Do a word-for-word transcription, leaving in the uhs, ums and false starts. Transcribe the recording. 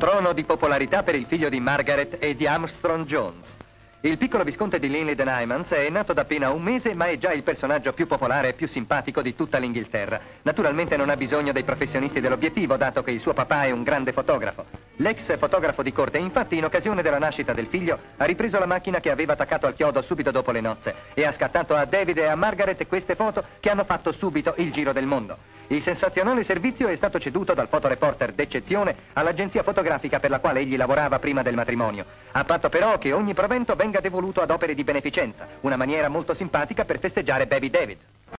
un trono di popolarità per il figlio di Margaret e di Armstrong Jones. Il piccolo visconte di Linley Denimans è nato da appena un mese, ma è già il personaggio più popolare e più simpatico di tutta l'Inghilterra. Naturalmente non ha bisogno dei professionisti dell'obiettivo, dato che il suo papà è un grande fotografo. L'ex fotografo di corte, infatti, in occasione della nascita del figlio, ha ripreso la macchina che aveva attaccato al chiodo subito dopo le nozze e ha scattato a David e a Margaret queste foto che hanno fatto subito il giro del mondo. Il sensazionale servizio è stato ceduto dal fotoreporter d'eccezione all'agenzia fotografica per la quale egli lavorava prima del matrimonio, a patto però che ogni provento venga devoluto ad opere di beneficenza, una maniera molto simpatica per festeggiare Baby David.